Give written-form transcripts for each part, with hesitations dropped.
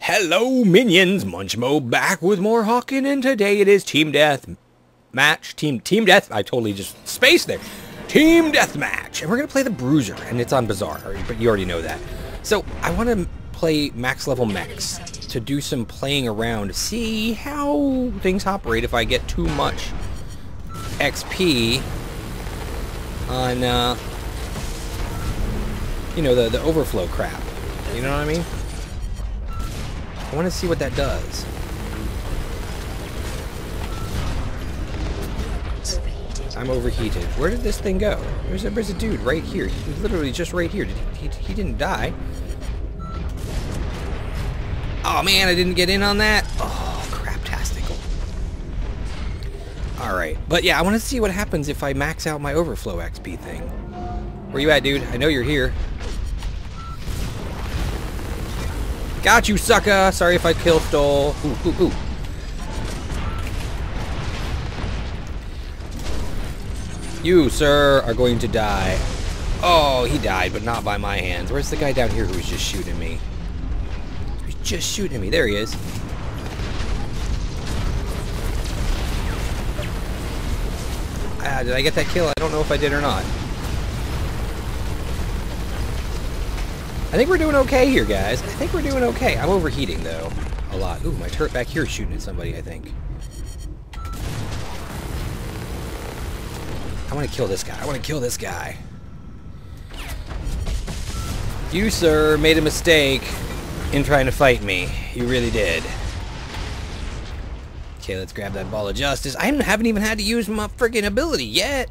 Hello minions, Munchmo back with more Hawken, and today it is Team Death Match, Team Death, I totally just spaced there, Team Death Match, and we're going to play the Bruiser, and it's on Bazaar, but you already know that. So I want to play max level mechs to do some playing around, see how things operate if I get too much XP on, you know, the overflow crap, you know what I mean? I want to see what that does. I'm overheated. Where did this thing go? There's a dude right here. He was literally just right here. He didn't die. Oh man, I didn't get in on that. Oh, crap-tastical. Alright, but yeah, I want to see what happens if I max out my overflow XP thing. Where you at, dude? I know you're here. Got you, sucker! Sorry if I killed Dole. Ooh, ooh, ooh. You, sir, are going to die. Oh, he died, but not by my hands. Where's the guy down here who was just shooting me? He's just shooting me. There he is. Ah, did I get that kill? I don't know if I did or not. I think we're doing okay here, guys. I think we're doing okay. I'm overheating, though, a lot. Ooh, my turret back here is shooting at somebody, I think. I want to kill this guy. I want to kill this guy. You, sir, made a mistake in trying to fight me. You really did. Okay, let's grab that ball of justice. I haven't even had to use my freaking ability yet.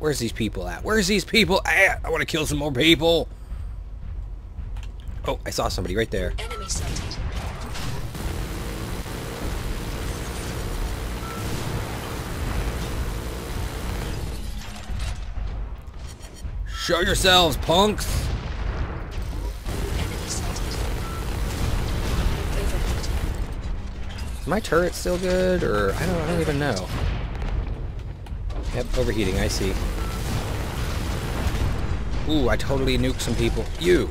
Where's these people at? Where's these people at? I want to kill some more people. Oh, I saw somebody right there. Enemy sighted. Show yourselves, punks! Enemy sighted. Is my turret still good, or I don't even know. Yep, overheating. I see. Ooh, I totally nuked some people. You.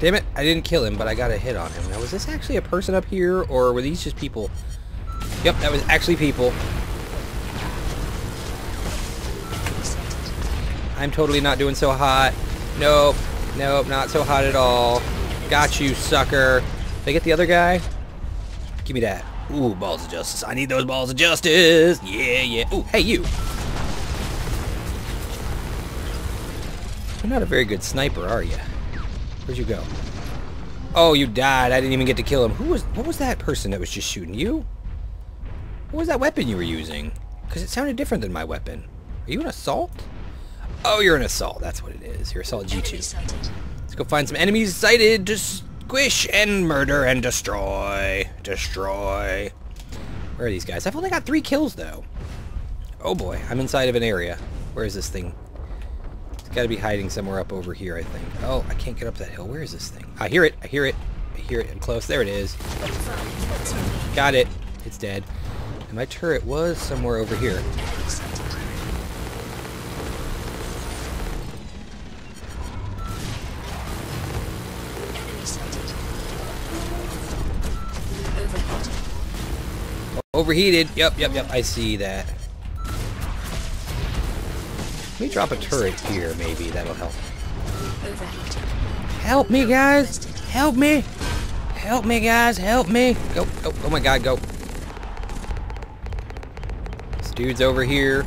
Damn it, I didn't kill him, but I got a hit on him. Now, was this actually a person up here, or were these just people? Yep, that was actually people. I'm totally not doing so hot. Nope, nope, not so hot at all. Got you, sucker. Did I get the other guy? Give me that. Ooh, balls of justice. I need those balls of justice. Yeah, yeah. Ooh, hey, you. You're not a very good sniper, are you? Where'd you go? Oh, you died. I didn't even get to kill him. What was that person that was just shooting you? What was that weapon you were using? Because it sounded different than my weapon. Are you an assault? Oh, you're an assault. That's what it is. You're assault G2. Let's go find some enemies sighted to squish and murder and destroy. Destroy. Where are these guys? I've only got 3 kills, though. Oh, boy. I'm inside of an area. Where is this thing? Got to be hiding somewhere up over here, I think. Oh, I can't get up that hill. Where is this thing? I hear it. I hear it. I hear it. I'm close. There it is. Got it. It's dead. And my turret was somewhere over here. Overheated. Yep, yep, yep. I see that. Let me drop a turret here, maybe. That'll help. Help me, guys! Help me! Help me, guys! Help me! Go! Go! Oh my god, go! This dude's over here.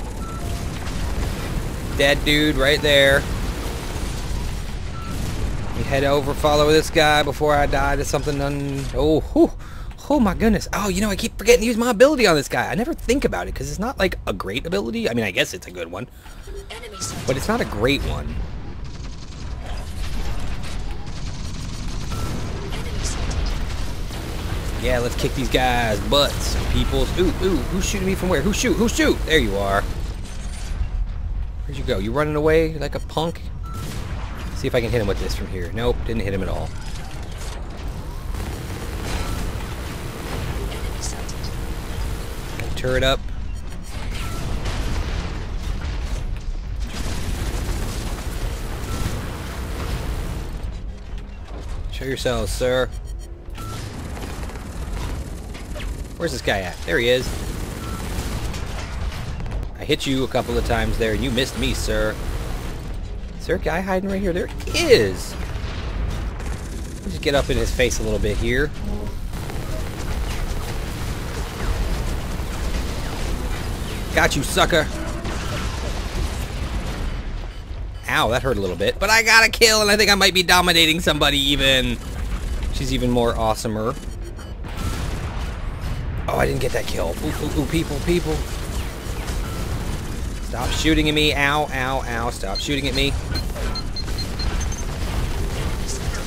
Dead dude right there. Let me head over, follow this guy before I die to something Oh, whew. Oh my goodness. Oh, you know, I keep forgetting to use my ability on this guy. I never think about it, because it's not like a great ability. I mean, I guess it's a good one. But it's not a great one. Yeah, let's kick these guys' butts, peoples. Ooh, ooh, who's shooting me from where? Who shoot? Who shoot? There you are. Where'd you go? You running away like a punk? See if I can hit him with this from here. Nope, didn't hit him at all. Turret up. Show yourselves, sir. Where's this guy at? There he is. I hit you a couple of times there, and you missed me, sir. Is there a guy hiding right here? There is! Let's just get up in his face a little bit here. Got you, sucker! Ow, that hurt a little bit. But I got a kill, and I think I might be dominating somebody even. She's even more awesomer. Oh, I didn't get that kill. Ooh, ooh, ooh, people, people. Stop shooting at me. Ow, ow, ow. Stop shooting at me.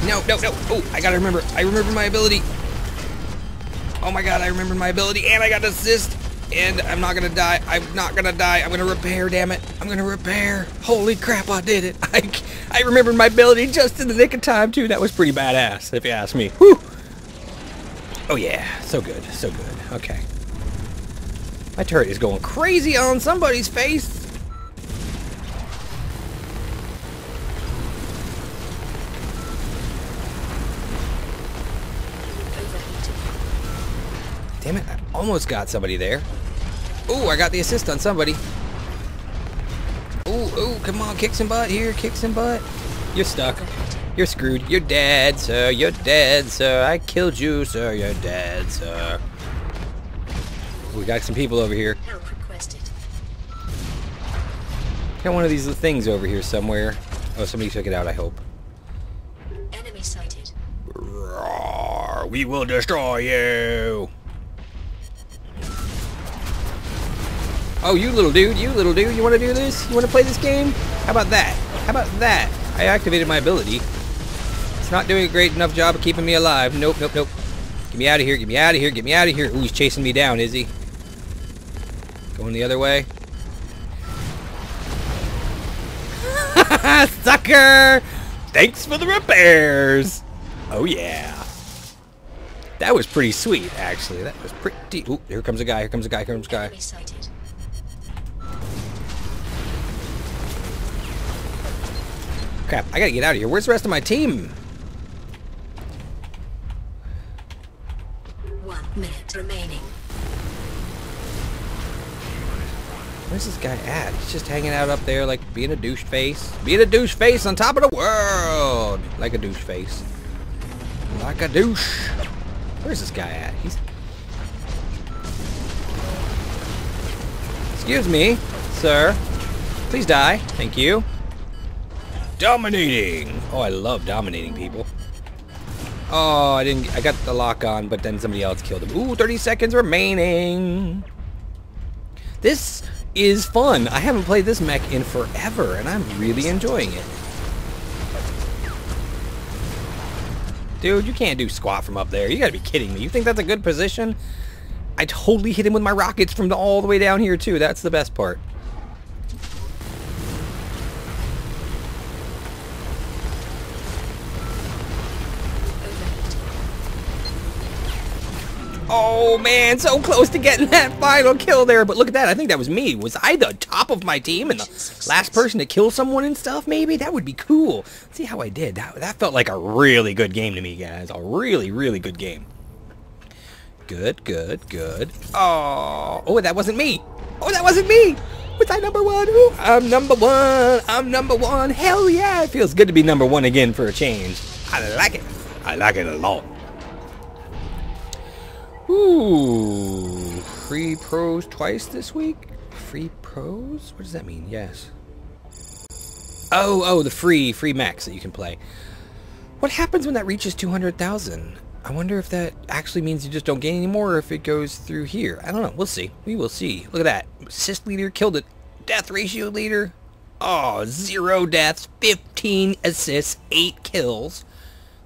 No, no, no. Oh, I gotta remember. I remember my ability. Oh my god, I remember my ability. And I got the assist. And I'm not gonna die. I'm not gonna die. I'm gonna repair, damn it. I'm gonna repair. Holy crap, I did it. I remembered my ability just in the nick of time, too. That was pretty badass, if you ask me. Whew. Oh, yeah. So good. So good. Okay. My turret is going crazy on somebody's face. Damn it, I almost got somebody there. Ooh, I got the assist on somebody. Ooh, ooh, come on, kick some butt here, kick some butt. You're stuck. You're screwed. You're dead, sir. You're dead, sir. I killed you, sir. You're dead, sir. We got some people over here. Help requested. Got one of these things over here somewhere. Oh, somebody took it out, I hope. Enemy sighted. Roar, we will destroy you. Oh, you little dude, you little dude. You want to do this? You want to play this game? How about that? How about that? I activated my ability. It's not doing a great enough job of keeping me alive. Nope, nope, nope. Get me out of here, get me out of here, get me out of here. Ooh, he's chasing me down, is he? Going the other way. Sucker! Thanks for the repairs! Oh, yeah. That was pretty sweet, actually. That was pretty... Ooh, here comes a guy, here comes a guy, here comes a guy. Crap, I gotta get out of here. Where's the rest of my team? 1 minute remaining. Where's this guy at? He's just hanging out up there like being a douche face. Being a douche face on top of the world! Like a douche face. Like a douche. Where's this guy at? He's... Excuse me, sir. Please die. Thank you. Dominating! Oh, I love dominating people. Oh, I didn't... I got the lock on, but then somebody else killed him. Ooh, 30 seconds remaining! This is fun. I haven't played this mech in forever, and I'm really enjoying it. Dude, you can't do squat from up there. You gotta be kidding me. You think that's a good position? I totally hit him with my rockets from all the way down here, too. That's the best part. Oh man, so close to getting that final kill there, but look at that, I think that was me. Was I the top of my team and the last person to kill someone and stuff, maybe? That would be cool. Let's see how I did. That felt like a really good game to me, guys. A really, really good game. Good, good, good. Oh, oh, that wasn't me. Oh, that wasn't me. Was I number one? Ooh, I'm number one. I'm number one. Hell yeah, it feels good to be number one again for a change. I like it. I like it a lot. Ooh, free pros twice this week? Free pros? What does that mean? Yes. Oh, oh, the free max that you can play. What happens when that reaches 200,000? I wonder if that actually means you just don't gain any more or if it goes through here. I don't know. We'll see. We will see. Look at that. Assist leader killed it. Death ratio leader. Oh, 0 deaths, 15 assists, 8 kills.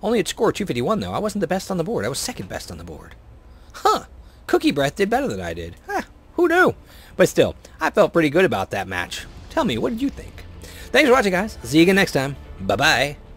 Only at score 251, though. I wasn't the best on the board. I was second best on the board. Huh, Cookie Breath did better than I did. Huh, who knew? But still, I felt pretty good about that match. Tell me, what did you think? Thanks for watching, guys. See you again next time. Bye-bye.